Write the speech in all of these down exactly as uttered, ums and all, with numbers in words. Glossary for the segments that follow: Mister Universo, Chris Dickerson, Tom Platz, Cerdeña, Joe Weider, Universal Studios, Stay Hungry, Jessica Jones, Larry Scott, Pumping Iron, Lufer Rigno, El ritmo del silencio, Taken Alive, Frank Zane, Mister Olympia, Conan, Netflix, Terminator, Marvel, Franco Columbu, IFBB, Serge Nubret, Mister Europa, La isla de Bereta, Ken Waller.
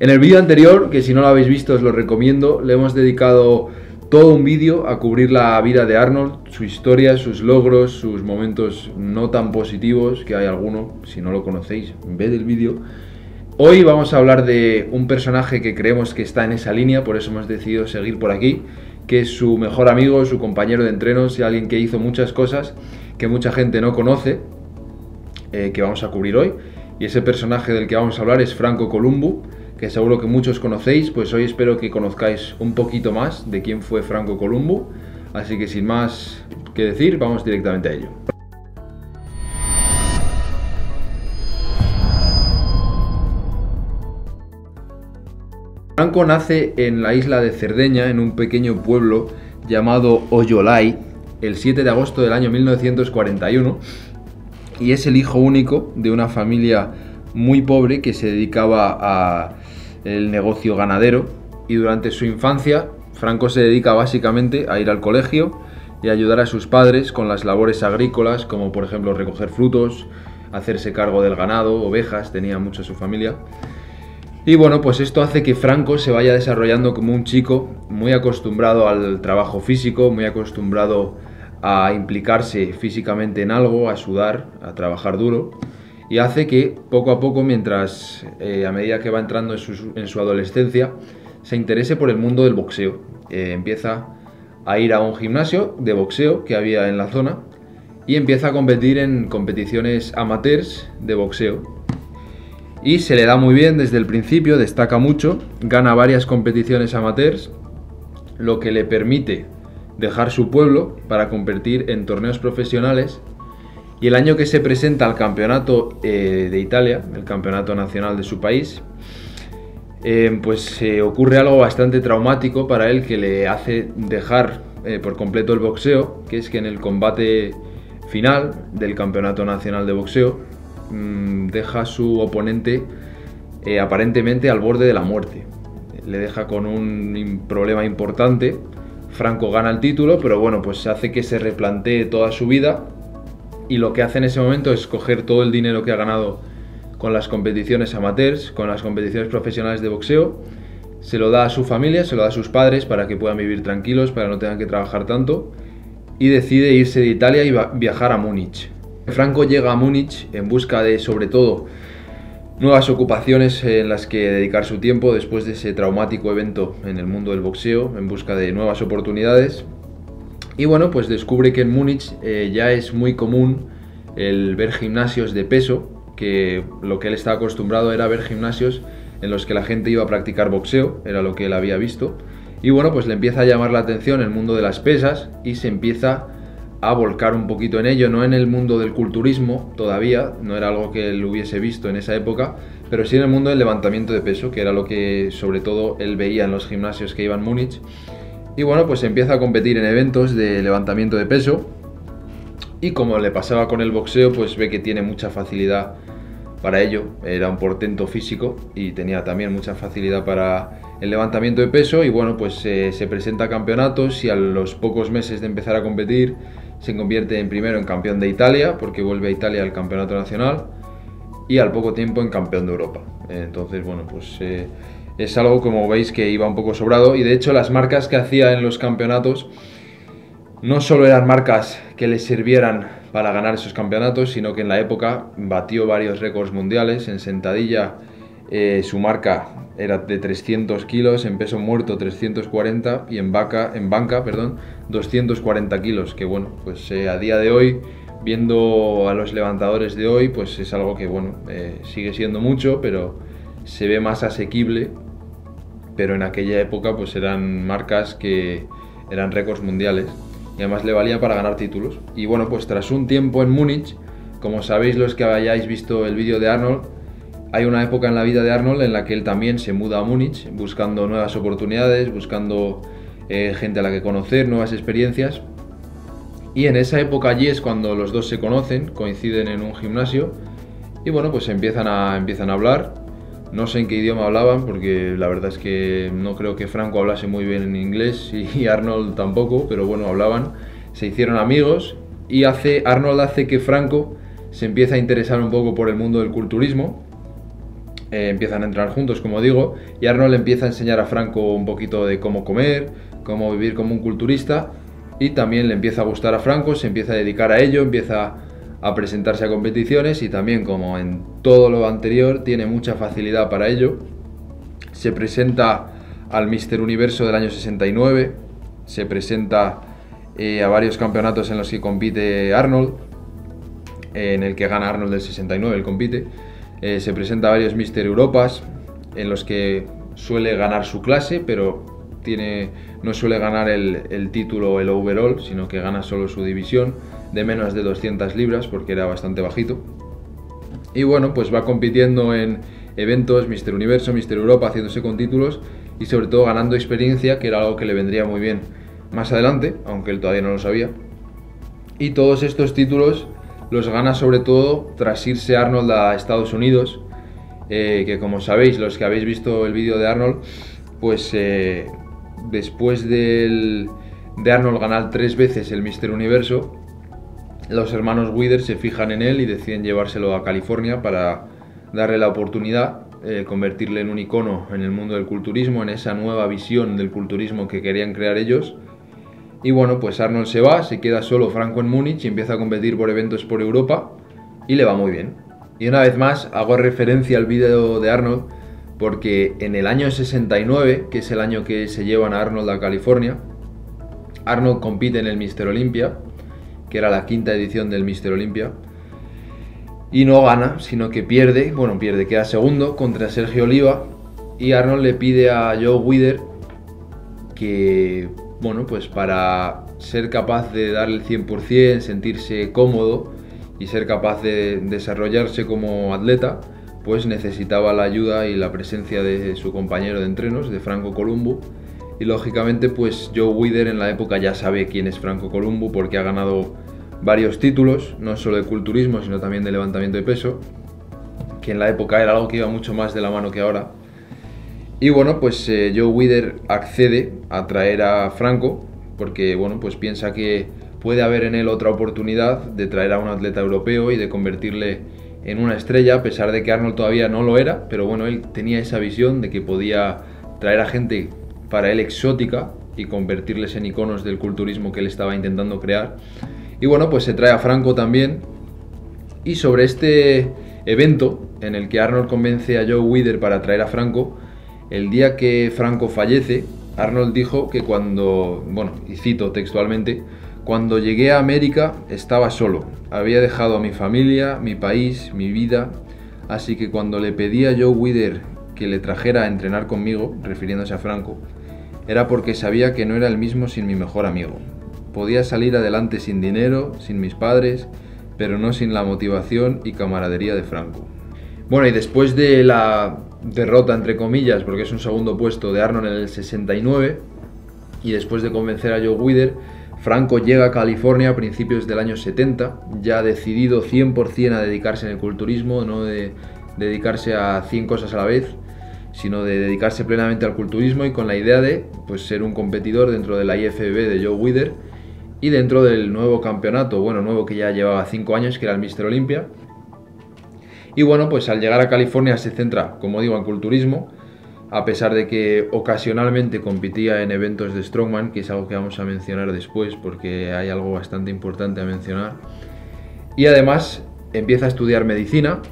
En el vídeo anterior, que si no lo habéis visto os lo recomiendo, le hemos dedicado todo un vídeo a cubrir la vida de Arnold, su historia, sus logros, sus momentos no tan positivos, que hay alguno, si no lo conocéis, ved el vídeo. Hoy vamos a hablar de un personaje que creemos que está en esa línea, por eso hemos decidido seguir por aquí, que es su mejor amigo, su compañero de entrenos y alguien que hizo muchas cosas que mucha gente no conoce, eh, que vamos a cubrir hoy. Y ese personaje del que vamos a hablar es Franco Columbu, que seguro que muchos conocéis, pues hoy espero que conozcáis un poquito más de quién fue Franco Columbu. Así que sin más que decir, vamos directamente a ello. Franco nace en la isla de Cerdeña, en un pequeño pueblo llamado Oyolay, el siete de agosto del año mil novecientos cuarenta y uno, y es el hijo único de una familia muy pobre que se dedicaba a el negocio ganadero, y durante su infancia Franco se dedica básicamente a ir al colegio y ayudar a sus padres con las labores agrícolas, como por ejemplo recoger frutos, hacerse cargo del ganado, ovejas, tenía mucho su familia. Y bueno, pues esto hace que Franco se vaya desarrollando como un chico muy acostumbrado al trabajo físico, muy acostumbrado a implicarse físicamente en algo, a sudar, a trabajar duro. Y hace que poco a poco, mientras eh, a medida que va entrando en su, en su adolescencia, se interese por el mundo del boxeo. Eh, empieza a ir a un gimnasio de boxeo que había en la zona y empieza a competir en competiciones amateurs de boxeo. Y se le da muy bien desde el principio, destaca mucho, gana varias competiciones amateurs, lo que le permite dejar su pueblo para competir en torneos profesionales. Y el año que se presenta al campeonato eh, de Italia, el campeonato nacional de su país, eh, pues eh, ocurre algo bastante traumático para él que le hace dejar eh, por completo el boxeo, que es que en el combate final del campeonato nacional de boxeo mmm, deja a su oponente eh, aparentemente al borde de la muerte. Le deja con un problema importante. Franco gana el título, pero bueno, pues hace que se replantee toda su vida. Y lo que hace en ese momento es coger todo el dinero que ha ganado con las competiciones amateurs, con las competiciones profesionales de boxeo, se lo da a su familia, se lo da a sus padres para que puedan vivir tranquilos, para que no tengan que trabajar tanto, y decide irse de Italia y viajar a Múnich. Franco llega a Múnich en busca de, sobre todo, nuevas ocupaciones en las que dedicar su tiempo después de ese traumático evento en el mundo del boxeo, en busca de nuevas oportunidades. Y bueno, pues descubre que en Múnich eh, ya es muy común el ver gimnasios de peso, que lo que él estaba acostumbrado era ver gimnasios en los que la gente iba a practicar boxeo, era lo que él había visto. Y bueno, pues le empieza a llamar la atención el mundo de las pesas y se empieza a volcar un poquito en ello, no en el mundo del culturismo todavía, no era algo que él hubiese visto en esa época, pero sí en el mundo del levantamiento de peso, que era lo que sobre todo él veía en los gimnasios que iba en Múnich. Y bueno, pues empieza a competir en eventos de levantamiento de peso y, como le pasaba con el boxeo, pues ve que tiene mucha facilidad para ello. Era un portento físico y tenía también mucha facilidad para el levantamiento de peso. Y bueno, pues eh, se presenta a campeonatos y a los pocos meses de empezar a competir se convierte en primero en campeón de Italia, porque vuelve a Italia al campeonato nacional, y al poco tiempo en campeón de Europa. Entonces, bueno, pues... Eh, Es algo, como veis, que iba un poco sobrado, y de hecho las marcas que hacía en los campeonatos no solo eran marcas que le sirvieran para ganar esos campeonatos, sino que en la época batió varios récords mundiales. En sentadilla eh, su marca era de trescientos kilos, en peso muerto trescientos cuarenta y en, vaca, en banca perdón, doscientos cuarenta kilos, que bueno, pues eh, a día de hoy, viendo a los levantadores de hoy, pues es algo que bueno, eh, sigue siendo mucho, pero se ve más asequible. Pero en aquella época pues eran marcas que eran récords mundiales y además le valía para ganar títulos. Y bueno, pues tras un tiempo en Múnich, como sabéis los que hayáis visto el vídeo de Arnold, hay una época en la vida de Arnold en la que él también se muda a Múnich buscando nuevas oportunidades, buscando eh, gente a la que conocer, nuevas experiencias. Y en esa época allí es cuando los dos se conocen, coinciden en un gimnasio y bueno, pues empiezan a, empiezan a hablar. No sé en qué idioma hablaban, porque la verdad es que no creo que Franco hablase muy bien en inglés y Arnold tampoco, pero bueno, hablaban, se hicieron amigos y hace, Arnold hace que Franco se empiece a interesar un poco por el mundo del culturismo. eh, empiezan a entrenar juntos, como digo, y Arnold empieza a enseñar a Franco un poquito de cómo comer, cómo vivir como un culturista, y también le empieza a gustar a Franco, se empieza a dedicar a ello, empieza a presentarse a competiciones y también, como en todo lo anterior, tiene mucha facilidad para ello. Se presenta al Mister Universo del año sesenta y nueve, se presenta eh, a varios campeonatos en los que compite Arnold, en el que gana Arnold del sesenta y nueve, él compite, eh, se presenta a varios Mister Europas, en los que suele ganar su clase, pero tiene, no suele ganar el, el título, el overall, sino que gana solo su división, de menos de doscientas libras, porque era bastante bajito. Y bueno, pues va compitiendo en eventos, Mister Universo, Mister Europa, haciéndose con títulos y sobre todo ganando experiencia, que era algo que le vendría muy bien más adelante, aunque él todavía no lo sabía. Y todos estos títulos los gana sobre todo tras irse Arnold a Estados Unidos, eh, que como sabéis, los que habéis visto el vídeo de Arnold, pues eh, después del, de Arnold ganar tres veces el Mister Universo, los hermanos Weider se fijan en él y deciden llevárselo a California para darle la oportunidad, eh, convertirle en un icono en el mundo del culturismo, en esa nueva visión del culturismo que querían crear ellos. Y bueno, pues Arnold se va, se queda solo Franco en Múnich y empieza a competir por eventos por Europa y le va muy bien. Y una vez más hago referencia al vídeo de Arnold porque en el año sesenta y nueve, que es el año que se llevan a Arnold a California, Arnold compite en el Mister Olympia, que era la quinta edición del Mister Olympia, y no gana, sino que pierde, bueno pierde, queda segundo contra Sergio Oliva, y Arnold le pide a Joe Weider que, bueno, pues para ser capaz de darle el cien por cien, sentirse cómodo y ser capaz de desarrollarse como atleta, pues necesitaba la ayuda y la presencia de su compañero de entrenos, de Franco Columbu, y lógicamente pues Joe Weider en la época ya sabe quién es Franco Columbu porque ha ganado varios títulos, no solo de culturismo sino también de levantamiento de peso, que en la época era algo que iba mucho más de la mano que ahora. Y bueno, pues eh, Joe Weider accede a traer a Franco porque, bueno, pues piensa que puede haber en él otra oportunidad de traer a un atleta europeo y de convertirle en una estrella, a pesar de que Arnold todavía no lo era, pero bueno, él tenía esa visión de que podía traer a gente para él exótica y convertirles en iconos del culturismo que él estaba intentando crear. Y bueno, pues se trae a Franco también. Y sobre este evento en el que Arnold convence a Joe Weider para traer a Franco, el día que Franco fallece, Arnold dijo que cuando, bueno, y cito textualmente, cuando llegué a América estaba solo, había dejado a mi familia, mi país, mi vida, así que cuando le pedí a Joe Weider que le trajera a entrenar conmigo, refiriéndose a Franco, era porque sabía que no era el mismo sin mi mejor amigo. Podía salir adelante sin dinero, sin mis padres, pero no sin la motivación y camaradería de Franco. Bueno, y después de la derrota, entre comillas, porque es un segundo puesto de Arnold en el sesenta y nueve, y después de convencer a Joe Weider, Franco llega a California a principios del año setenta, ya decidido cien por cien a dedicarse en el culturismo, no de dedicarse a cien cosas a la vez, sino de dedicarse plenamente al culturismo y con la idea de, pues, ser un competidor dentro de la I F B B de Joe Weider y dentro del nuevo campeonato, bueno, nuevo que ya llevaba cinco años, que era el Mister Olympia. Y bueno, pues al llegar a California se centra, como digo, en culturismo, a pesar de que ocasionalmente competía en eventos de Strongman, que es algo que vamos a mencionar después porque hay algo bastante importante a mencionar. Y además empieza a estudiar medicina,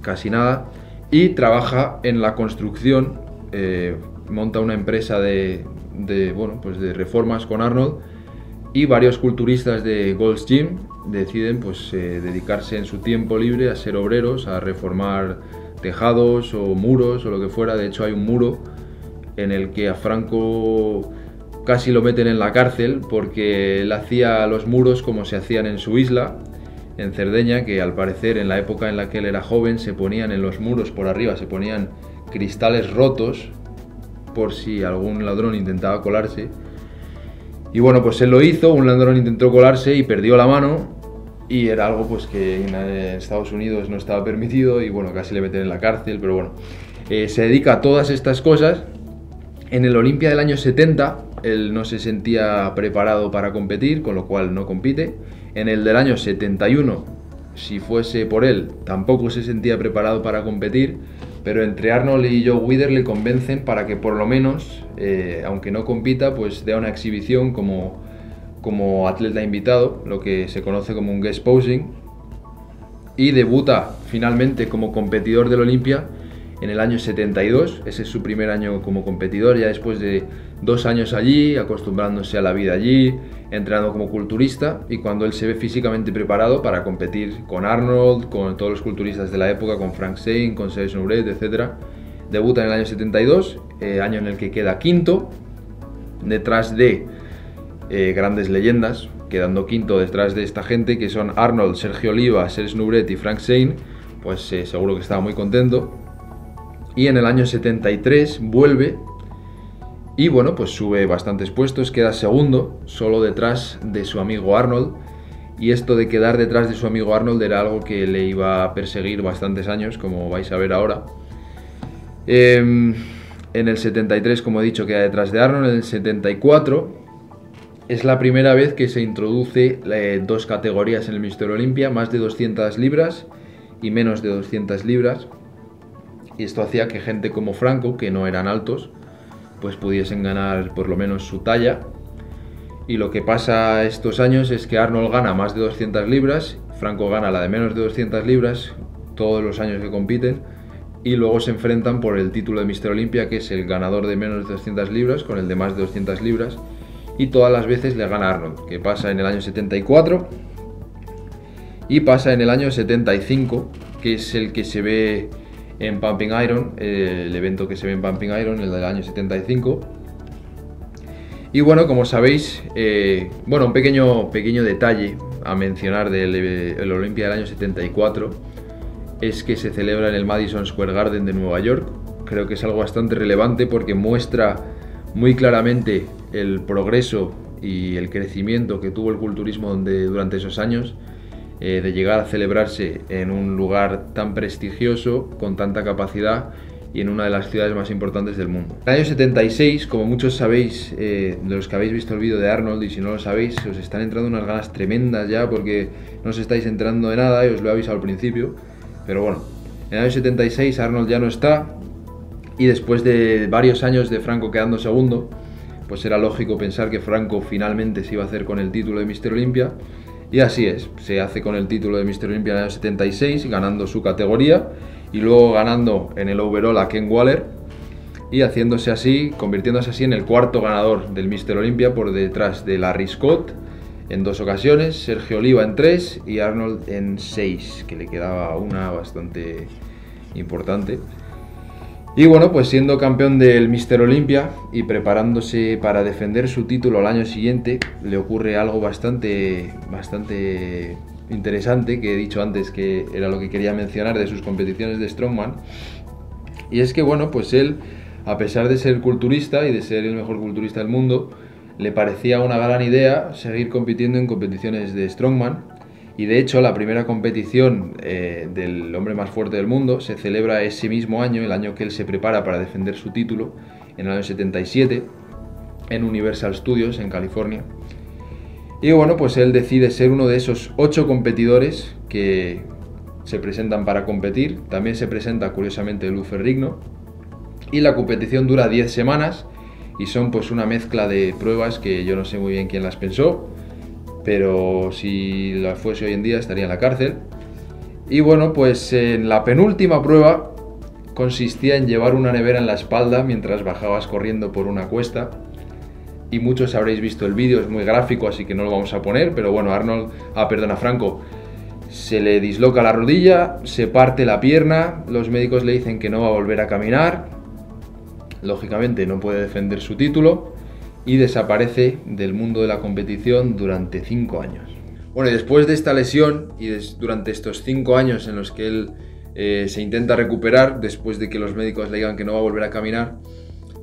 casi nada, y trabaja en la construcción, eh, monta una empresa de, de, bueno, pues de reformas con Arnold, y varios culturistas de Gold's Gym deciden, pues, eh, dedicarse en su tiempo libre a ser obreros, a reformar tejados o muros o lo que fuera. De hecho, hay un muro en el que a Franco casi lo meten en la cárcel porque él hacía los muros como se hacían en su isla, en Cerdeña, que al parecer en la época en la que él era joven se ponían en los muros por arriba, se ponían cristales rotos por si algún ladrón intentaba colarse. Y bueno, pues él lo hizo, un ladrón intentó colarse y perdió la mano, y era algo, pues, que en Estados Unidos no estaba permitido y bueno, casi le meten en la cárcel, pero bueno. Eh, se dedica a todas estas cosas. En el Olimpia del año setenta él no se sentía preparado para competir, con lo cual no compite. En el del año setenta y uno, si fuese por él, tampoco se sentía preparado para competir, pero entre Arnold y Joe Weider le convencen para que por lo menos, eh, aunque no compita, pues dé una exhibición como, como atleta invitado, lo que se conoce como un guest posing, y debuta finalmente como competidor del Olympia en el año setenta y dos, ese es su primer año como competidor, ya después de dos años allí, acostumbrándose a la vida allí, entrenando como culturista, y cuando él se ve físicamente preparado para competir con Arnold, con todos los culturistas de la época, con Frank Zane, con Serge Nubret, etcétera. Debuta en el año setenta y dos, eh, año en el que queda quinto, detrás de eh, grandes leyendas, quedando quinto detrás de esta gente que son Arnold, Sergio Oliva, Serge Nubret y Frank Zane, pues eh, seguro que estaba muy contento. Y en el año setenta y tres vuelve y bueno, pues sube bastantes puestos, queda segundo, solo detrás de su amigo Arnold. Y esto de quedar detrás de su amigo Arnold era algo que le iba a perseguir bastantes años, como vais a ver ahora. Eh, en el setenta y tres, como he dicho, queda detrás de Arnold. En el setenta y cuatro es la primera vez que se introduce eh, dos categorías en el Mister Olympia, más de doscientas libras y menos de doscientas libras. Y esto hacía que gente como Franco, que no eran altos, pues pudiesen ganar por lo menos su talla. Y lo que pasa estos años es que Arnold gana más de doscientas libras, Franco gana la de menos de doscientas libras todos los años que compiten, y luego se enfrentan por el título de Mister Olympia, que es el ganador de menos de doscientas libras con el de más de doscientas libras, y todas las veces le gana Arnold, que pasa en el año setenta y cuatro y pasa en el año setenta y cinco, que es el que se ve en Pumping Iron, eh, el evento que se ve en Pumping Iron, el del año setenta y cinco. Y bueno, como sabéis, eh, bueno, un pequeño, pequeño detalle a mencionar del el Olympia del año setenta y cuatro es que se celebra en el Madison Square Garden de Nueva York. Creo que es algo bastante relevante porque muestra muy claramente el progreso y el crecimiento que tuvo el culturismo donde, durante esos años. Eh, de llegar a celebrarse en un lugar tan prestigioso, con tanta capacidad y en una de las ciudades más importantes del mundo. En el año setenta y seis, como muchos sabéis, eh, de los que habéis visto el vídeo de Arnold, y si no lo sabéis, os están entrando unas ganas tremendas ya porque no os estáis enterando de nada y os lo he avisado al principio, pero bueno, en el año setenta y seis Arnold ya no está y después de varios años de Franco quedando segundo, pues era lógico pensar que Franco finalmente se iba a hacer con el título de Mister Olympia. Y así es, se hace con el título de Mister Olympia en el año setenta y seis, ganando su categoría y luego ganando en el overall a Ken Waller y haciéndose así, convirtiéndose así en el cuarto ganador del Mister Olympia por detrás de Larry Scott en dos ocasiones, Sergio Oliva en tres y Arnold en seis, que le quedaba una bastante importante. Y bueno, pues siendo campeón del Mister Olympia y preparándose para defender su título al año siguiente, le ocurre algo bastante, bastante interesante, que he dicho antes que era lo que quería mencionar de sus competiciones de Strongman. Y es que bueno, pues él, a pesar de ser culturista y de ser el mejor culturista del mundo, le parecía una gran idea seguir compitiendo en competiciones de Strongman. Y de hecho la primera competición eh, del hombre más fuerte del mundo se celebra ese mismo año, el año que él se prepara para defender su título, en el año setenta y siete, en Universal Studios, en California. Y bueno, pues él decide ser uno de esos ocho competidores que se presentan para competir. También se presenta, curiosamente, Lufer Rigno. Y la competición dura diez semanas y son pues una mezcla de pruebas que yo no sé muy bien quién las pensó, pero si la fuese hoy en día estaría en la cárcel. Y bueno, pues en la penúltima prueba consistía en llevar una nevera en la espalda mientras bajabas corriendo por una cuesta. Y muchos habréis visto el vídeo, es muy gráfico, así que no lo vamos a poner, pero bueno, Arnold, ah, perdona, Franco, se le disloca la rodilla, se parte la pierna, los médicos le dicen que no va a volver a caminar, lógicamente no puede defender su título, y desaparece del mundo de la competición durante cinco años. Bueno, y después de esta lesión y durante estos cinco años en los que él eh, se intenta recuperar, después de que los médicos le digan que no va a volver a caminar,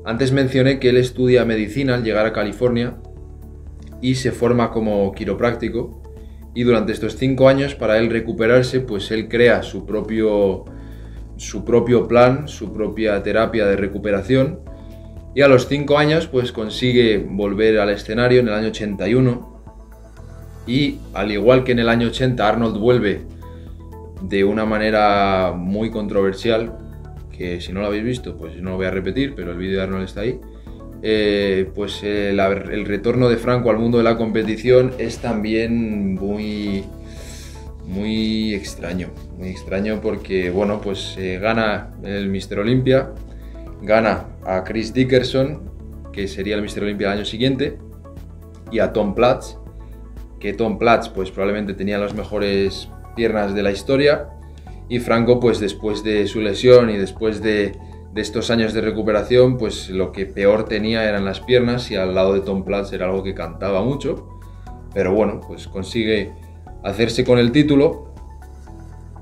antes mencioné que él estudia medicina al llegar a California y se forma como quiropráctico, y durante estos cinco años, para él recuperarse, pues él crea su propio, su propio plan, su propia terapia de recuperación. Y a los cinco años pues consigue volver al escenario en el año ochenta y uno y al igual que en el año ochenta Arnold vuelve de una manera muy controversial, que si no lo habéis visto, pues no lo voy a repetir, pero el vídeo de Arnold está ahí. Eh, pues el, el retorno de Franco al mundo de la competición es también muy, muy extraño, muy extraño porque, bueno, pues eh, gana el Mister Olympia, gana a Chris Dickerson, que sería el Mister Olympia del año siguiente, y a Tom Platz, que Tom Platz pues probablemente tenía las mejores piernas de la historia, y Franco pues después de su lesión y después de, de estos años de recuperación, pues lo que peor tenía eran las piernas, y al lado de Tom Platz era algo que cantaba mucho, pero bueno, pues consigue hacerse con el título.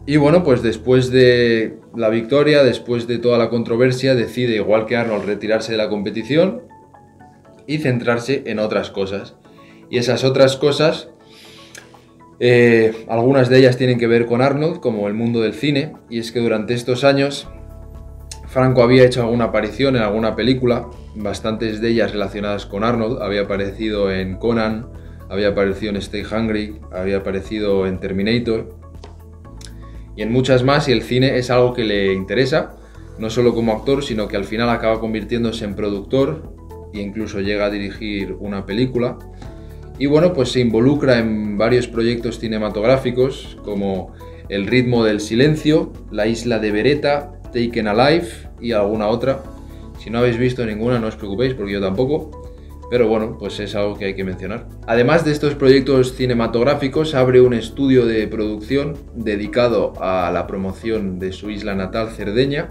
Y bueno, pues después de la victoria, después de toda la controversia, decide, igual que Arnold, retirarse de la competición y centrarse en otras cosas. Y esas otras cosas, eh, algunas de ellas tienen que ver con Arnold, como el mundo del cine, y es que durante estos años Franco había hecho alguna aparición en alguna película, bastantes de ellas relacionadas con Arnold. Había aparecido en Conan, había aparecido en Stay Hungry, había aparecido en Terminator y en muchas más, y el cine es algo que le interesa, no solo como actor, sino que al final acaba convirtiéndose en productor e incluso llega a dirigir una película. Y bueno, pues se involucra en varios proyectos cinematográficos como El ritmo del silencio, La isla de Bereta, Taken Alive y alguna otra. Si no habéis visto ninguna, no os preocupéis porque yo tampoco. Pero bueno, pues es algo que hay que mencionar. Además de estos proyectos cinematográficos, abre un estudio de producción dedicado a la promoción de su isla natal, Cerdeña,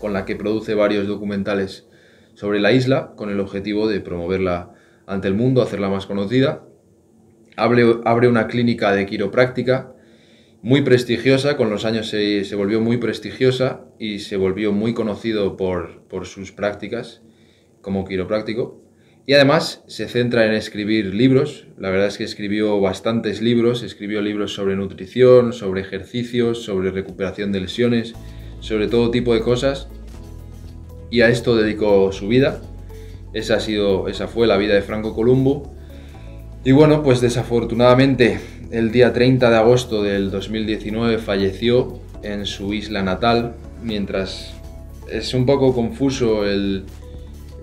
con la que produce varios documentales sobre la isla, con el objetivo de promoverla ante el mundo, hacerla más conocida. Abre, abre una clínica de quiropráctica muy prestigiosa, con los años se, se volvió muy prestigiosa y se volvió muy conocido por, por sus prácticas como quiropráctico. Y además se centra en escribir libros. La verdad es que escribió bastantes libros, escribió libros sobre nutrición, sobre ejercicios, sobre recuperación de lesiones, sobre todo tipo de cosas, y a esto dedicó su vida. Esa ha sido, esa fue la vida de Franco Columbu. Y bueno, pues desafortunadamente el día treinta de agosto del dos mil diecinueve falleció en su isla natal, mientras es un poco confuso el...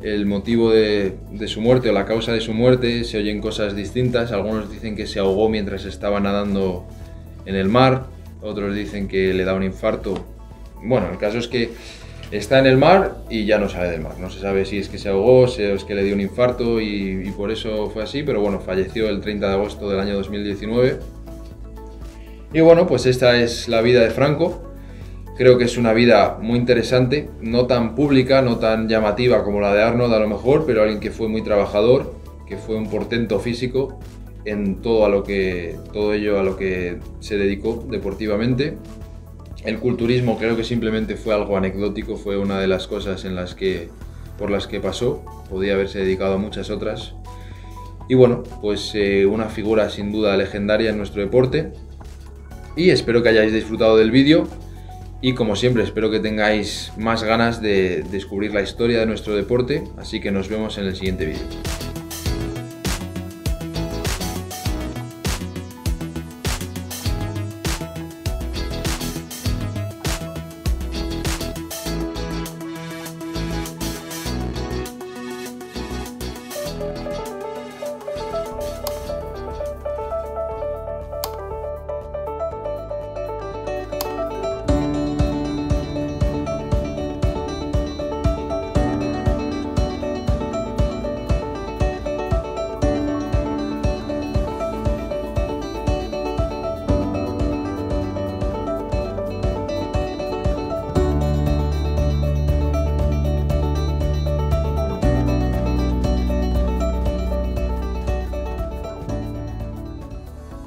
El motivo de, de su muerte o la causa de su muerte, se oyen cosas distintas. Algunos dicen que se ahogó mientras estaba nadando en el mar, otros dicen que le da un infarto. Bueno, el caso es que está en el mar y ya no sale del mar. No se sabe si es que se ahogó, si es que le dio un infarto y, y por eso fue así, pero bueno, falleció el treinta de agosto del año dos mil diecinueve. Y bueno, pues esta es la vida de Franco. Creo que es una vida muy interesante, no tan pública, no tan llamativa como la de Arnold a lo mejor, pero alguien que fue muy trabajador, que fue un portento físico en todo, a lo que, todo ello a lo que se dedicó deportivamente. El culturismo creo que simplemente fue algo anecdótico, fue una de las cosas en las que, por las que pasó, podía haberse dedicado a muchas otras. Y bueno, pues eh, una figura sin duda legendaria en nuestro deporte. Y espero que hayáis disfrutado del vídeo. Y como siempre, espero que tengáis más ganas de descubrir la historia de nuestro deporte, así que nos vemos en el siguiente vídeo.